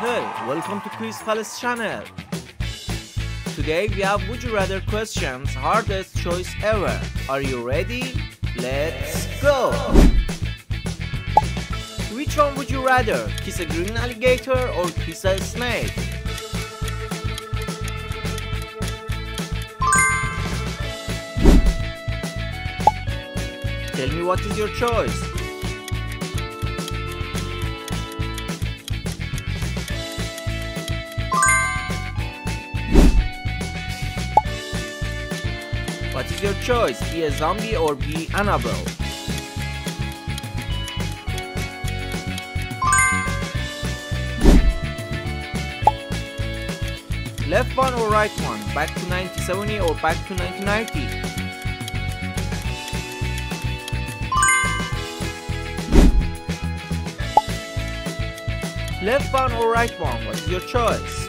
Hey, welcome to Quiz Palace channel. Today we have Would You Rather questions, hardest choice ever. Are you ready? Let's go! Which one would you rather, kiss a green alligator or kiss a snake? Tell me what is your choice. What is your choice? Be a zombie or be Annabelle? Left one or right one? Back to 1970 or back to 1990? Left one or right one, what is your choice?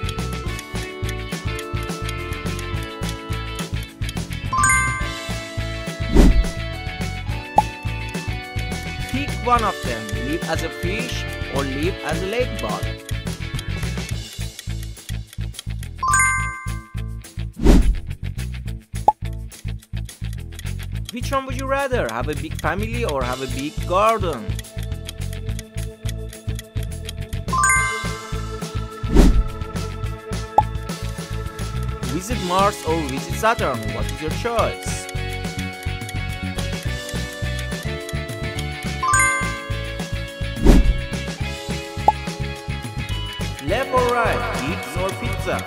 Pick one of them, live as a fish or live as a ladybug. Which one would you rather, have a big family or have a big garden? Visit Mars or visit Saturn, what is your choice? Left or right, gigs or pizza?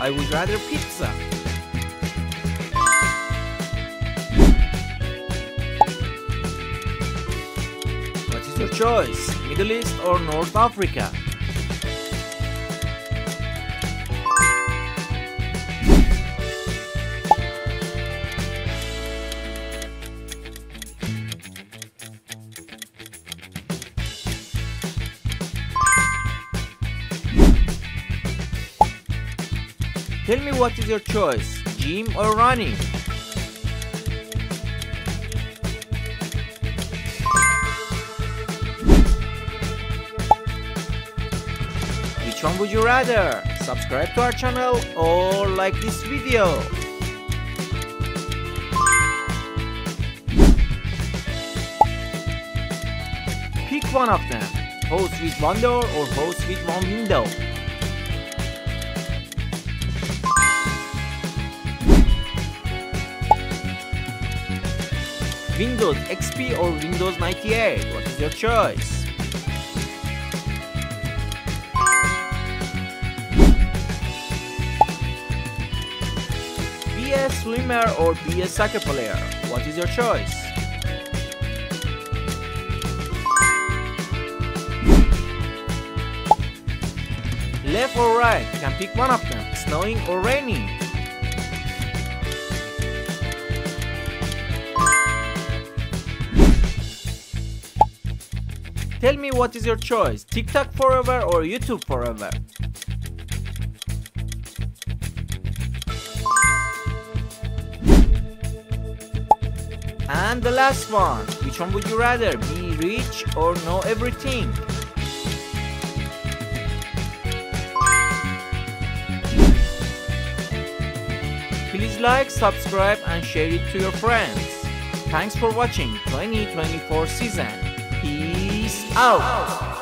I would rather pizza. What is your choice? Middle East or North Africa? Tell me what is your choice, gym or running? Which one would you rather? Subscribe to our channel or like this video? Pick one of them, host with one door or host with one window. Windows XP or Windows 98, what is your choice? Be a swimmer or be a soccer player, what is your choice? Left or right, you can pick one of them, snowing or raining. Tell me what is your choice, TikTok forever or YouTube forever? And the last one, which one would you rather, be rich or know everything? Please like, subscribe and share it to your friends. Thanks for watching 2024 season. Peace out!